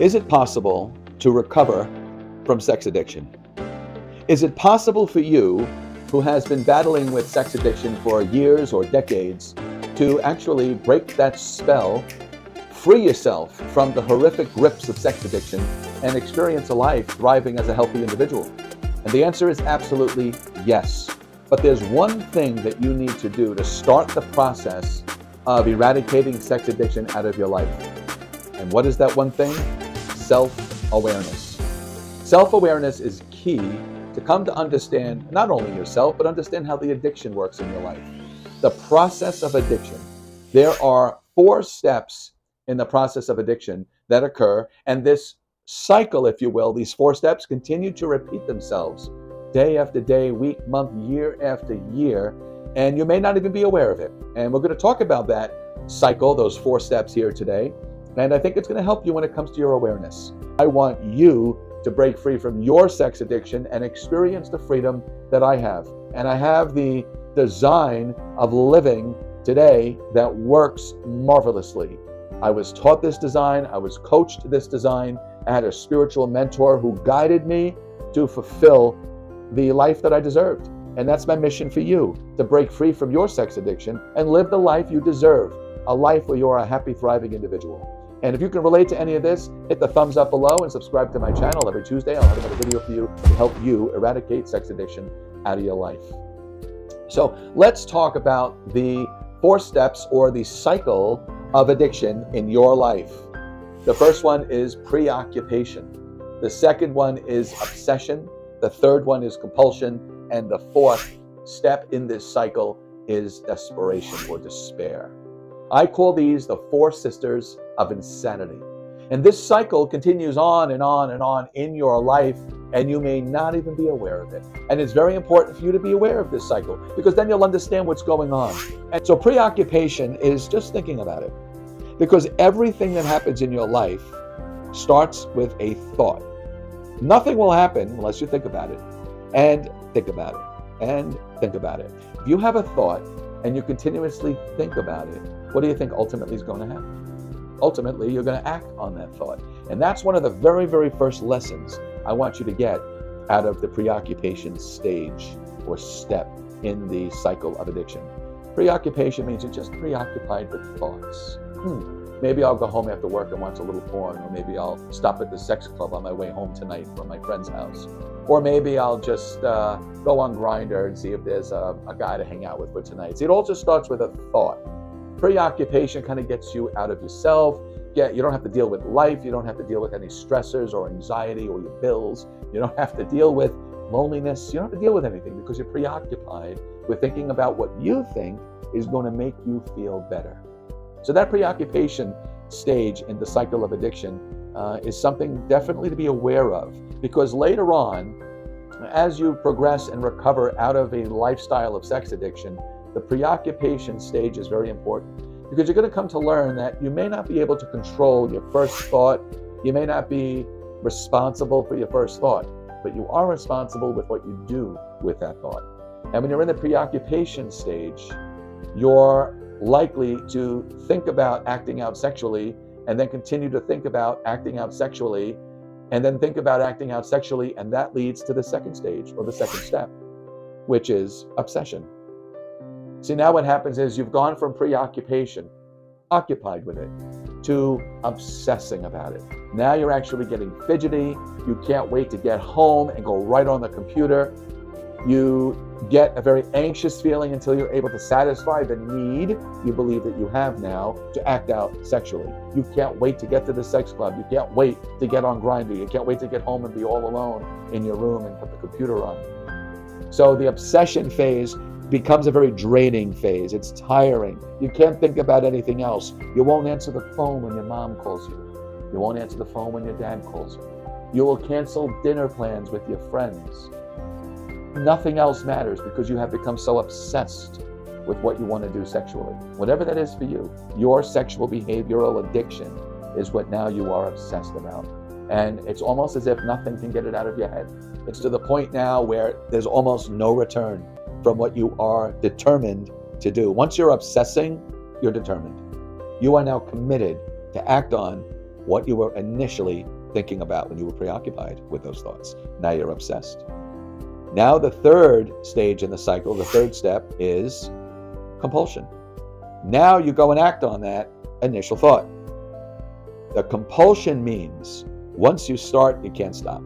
Is it possible to recover from sex addiction? Is it possible for you, who has been battling with sex addiction for years or decades, to actually break that spell, free yourself from the horrific grips of sex addiction, and experience a life thriving as a healthy individual? And the answer is absolutely yes. But there's one thing that you need to do to start the process of eradicating sex addiction out of your life. And what is that one thing? Self-awareness. Self-awareness is key to come to understand not only yourself, but understand how the addiction works in your life. The process of addiction. There are 4 steps in the process of addiction that occur, and this cycle, if you will, these 4 steps continue to repeat themselves day after day, week, month, year after year, and you may not even be aware of it. And we're going to talk about that cycle, those 4 steps here today. And I think it's going to help you when it comes to your awareness. I want you to break free from your sex addiction and experience the freedom that I have. And I have the design of living today that works marvelously. I was taught this design. I was coached this design. I had a spiritual mentor who guided me to fulfill the life that I deserved. And that's my mission for you, to break free from your sex addiction and live the life you deserve, a life where you're a happy, thriving individual. And if you can relate to any of this, hit the thumbs up below and subscribe to my channel. Every Tuesday, I'll have another video for you to help you eradicate sex addiction out of your life. So let's talk about the 4 steps or the cycle of addiction in your life. The first one is preoccupation. The second one is obsession. The third one is compulsion. And the 4th step in this cycle is desperation or despair. I call these the 4 sisters of insanity. And this cycle continues on and on and on in your life, and you may not even be aware of it. And it's very important for you to be aware of this cycle, because then you'll understand what's going on. And so preoccupation is just thinking about it, because everything that happens in your life starts with a thought. Nothing will happen unless you think about it, and think about it, and think about it. If you have a thought and you continuously think about it, what do you think ultimately is going to happen? Ultimately, you're going to act on that thought. And that's one of the very, very first lessons I want you to get out of the preoccupation stage or step in the cycle of addiction. Preoccupation means you're just preoccupied with thoughts. Maybe I'll go home after work and watch a little porn, or maybe I'll stop at the sex club on my way home tonight from my friend's house. Or maybe I'll just go on Grindr and see if there's a guy to hang out with for tonight. See, it all just starts with a thought. Preoccupation kind of gets you out of yourself. You don't have to deal with life. You don't have to deal with any stressors or anxiety or your bills. You don't have to deal with loneliness. You don't have to deal with anything, because you're preoccupied with thinking about what you think is going to make you feel better. So that preoccupation stage in the cycle of addiction is something definitely to be aware of, because later on, as you progress and recover out of a lifestyle of sex addiction, the preoccupation stage is very important, because you're going to come to learn that you may not be able to control your first thought. You may not be responsible for your first thought, but you are responsible with what you do with that thought. And when you're in the preoccupation stage, you're likely to think about acting out sexually, and then continue to think about acting out sexually, and then think about acting out sexually, and that leads to the second stage or the second step, which is obsession. See, now what happens is you've gone from preoccupation, occupied with it, to obsessing about it. Now you're actually getting fidgety. You can't wait to get home and go right on the computer. You get a very anxious feeling until you're able to satisfy the need you believe that you have now to act out sexually. You can't wait to get to the sex club. You can't wait to get on Grindr. You can't wait to get home and be all alone in your room and put the computer on. So the obsession phase becomes a very draining phase. It's tiring. You can't think about anything else. You won't answer the phone when your mom calls you. You won't answer the phone when your dad calls you. You will cancel dinner plans with your friends. Nothing else matters, because you have become so obsessed with what you want to do sexually. Whatever that is for you, your sexual behavioral addiction is what now you are obsessed about. And it's almost as if nothing can get it out of your head. It's to the point now where there's almost no return from what you are determined to do. Once you're obsessing, you're determined. You are now committed to act on what you were initially thinking about when you were preoccupied with those thoughts. Now you're obsessed. Now the third stage in the cycle, the third step, is compulsion. Now you go and act on that initial thought. The compulsion means once you start, you can't stop.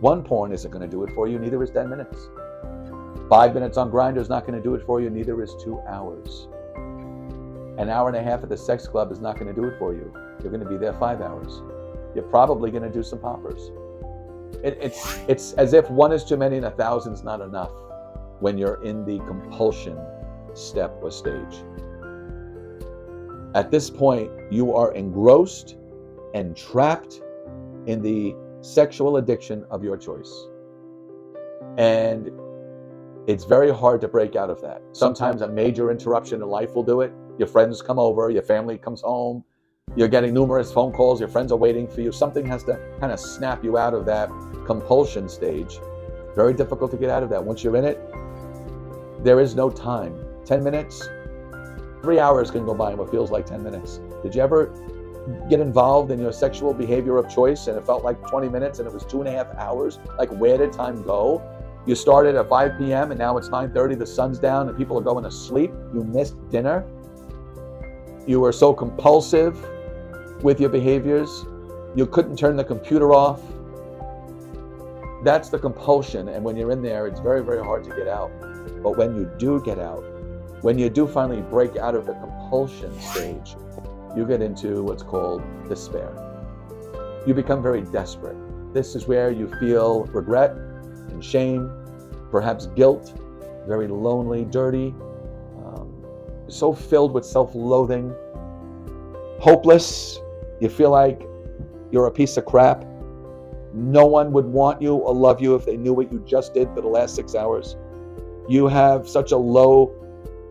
One porn isn't going to do it for you, neither is 10 minutes. 5 minutes on Grindr is not going to do it for you, neither is 2 hours. An hour and a half at the sex club is not going to do it for you. You're going to be there 5 hours. You're probably going to do some poppers. It's as if one is too many and 1,000's not enough when you're in the compulsion step or stage. At this point, you are engrossed and trapped in the sexual addiction of your choice. And it's very hard to break out of that. Sometimes a major interruption in life will do it. Your friends come over, your family comes home, you're getting numerous phone calls, your friends are waiting for you. Something has to kind of snap you out of that compulsion stage. Very difficult to get out of that. Once you're in it, there is no time. 10 minutes, 3 hours can go by in what feels like 10 minutes. Did you ever get involved in your sexual behavior of choice and it felt like 20 minutes and it was 2.5 hours? Like, where did time go? You started at 5 p.m. and now it's 9:30, the sun's down and people are going to sleep. You missed dinner. You were so compulsive with your behaviors. You couldn't turn the computer off. That's the compulsion. And when you're in there, it's very, very hard to get out. But when you do get out, when you do finally break out of the compulsion stage, you get into what's called despair. You become very desperate. This is where you feel regret and shame, perhaps guilt, very lonely, dirty, so filled with self-loathing, hopeless. You feel like you're a piece of crap. No one would want you or love you if they knew what you just did for the last 6 hours. You have such a low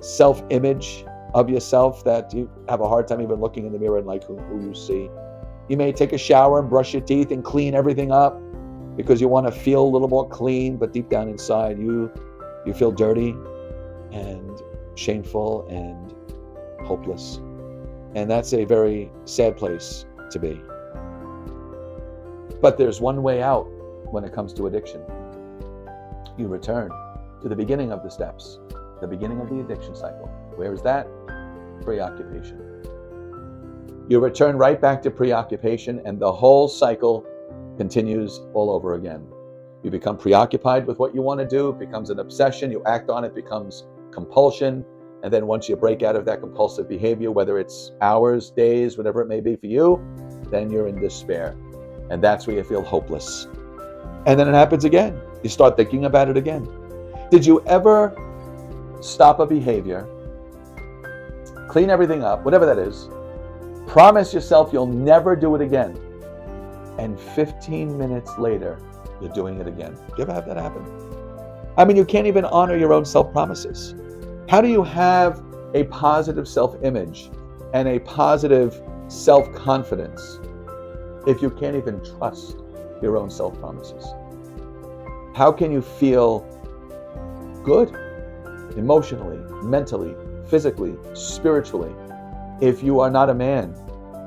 self-image of yourself that you have a hard time even looking in the mirror and like who you see. You may take a shower and brush your teeth and clean everything up because you want to feel a little more clean, but deep down inside you feel dirty and shameful and hopeless. And that's a very sad place to be. But there's one way out when it comes to addiction. You return to the beginning of the steps, the beginning of the addiction cycle. Where is that? Preoccupation. You return right back to preoccupation and the whole cycle continues all over again. You become preoccupied with what you want to do. It becomes an obsession. You act on it, becomes compulsion. And then once you break out of that compulsive behavior, whether it's hours, days, whatever it may be for you, then you're in despair. And that's where you feel hopeless. And then it happens again. You start thinking about it again. Did you ever stop a behavior, clean everything up, whatever that is, promise yourself you'll never do it again, and 15 minutes later, you're doing it again? Do you ever have that happen? I mean, you can't even honor your own self-promises. How do you have a positive self-image and a positive self-confidence if you can't even trust your own self-promises? How can you feel good emotionally, mentally, physically, spiritually, if you are not a man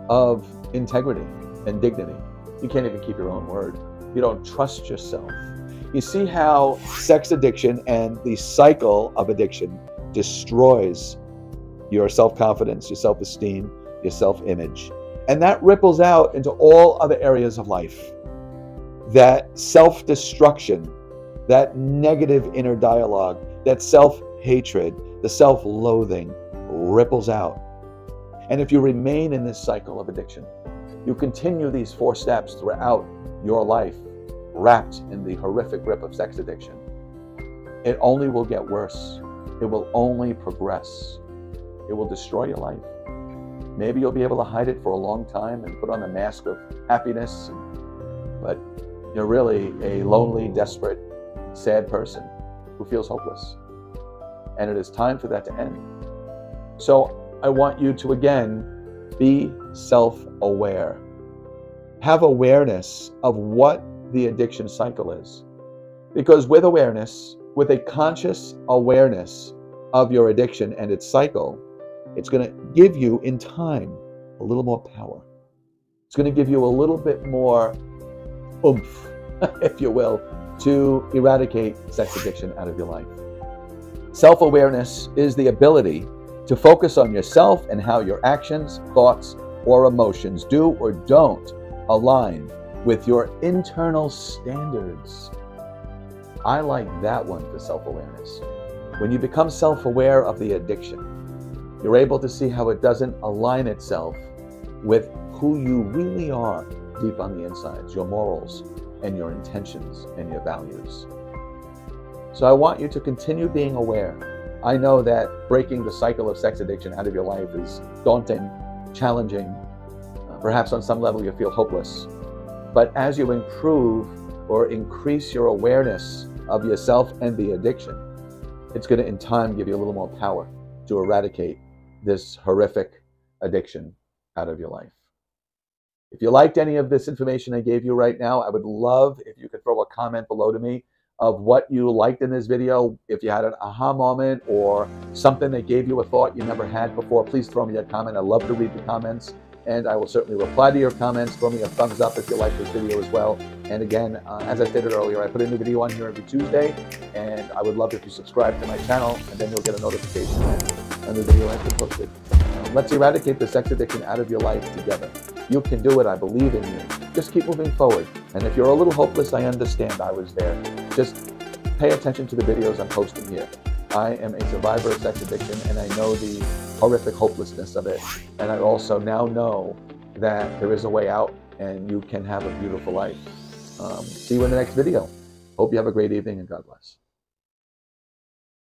of integrity and dignity? You can't even keep your own word. You don't trust yourself. You see how sex addiction and the cycle of addiction destroys your self-confidence, your self-esteem, your self-image. And that ripples out into all other areas of life. That self-destruction, that negative inner dialogue, that self-hatred, the self-loathing ripples out. And if you remain in this cycle of addiction, you continue these 4 steps throughout your life, wrapped in the horrific grip of sex addiction. It only will get worse. It will only progress. It will destroy your life. Maybe you'll be able to hide it for a long time and put on a mask of happiness, but you're really a lonely, desperate, sad person who feels hopeless. And it is time for that to end. So I want you to, again, be self-aware. Have awareness of what the addiction cycle is. Because with awareness, with a conscious awareness of your addiction and its cycle, it's going to give you, in time, a little more power. It's going to give you a little bit more oomph, if you will, to eradicate sex addiction out of your life. Self-awareness is the ability to focus on yourself and how your actions, thoughts, or emotions do or don't align with your internal standards. I like that one for self-awareness. When you become self-aware of the addiction, you're able to see how it doesn't align itself with who you really are deep on the insides, your morals and your intentions and your values. So I want you to continue being aware. I know that breaking the cycle of sex addiction out of your life is daunting, challenging. Perhaps on some level you feel hopeless. But as you improve or increase your awareness of yourself and the addiction, it's going to in time give you a little more power to eradicate this horrific addiction out of your life. If you liked any of this information I gave you right now, I would love if you could throw a comment below to me of what you liked in this video. If you had an aha moment or something that gave you a thought you never had before, please throw me a comment. I love to read the comments, and I will certainly reply to your comments. Throw me a thumbs up if you like this video as well. And again, as I stated earlier, I put a new video on here every Tuesday, and I would love if you subscribe to my channel, and then you'll get a notification when the video has been posted. Let's eradicate the sex addiction out of your life together. You can do it. I believe in you. Just keep moving forward. And if you're a little hopeless, I understand. I was there. Just pay attention to the videos I'm posting here. I am a survivor of sex addiction, and I know the horrific hopelessness of it. And I also now know that there is a way out, and you can have a beautiful life. See you in the next video. Hope you have a great evening, and God bless.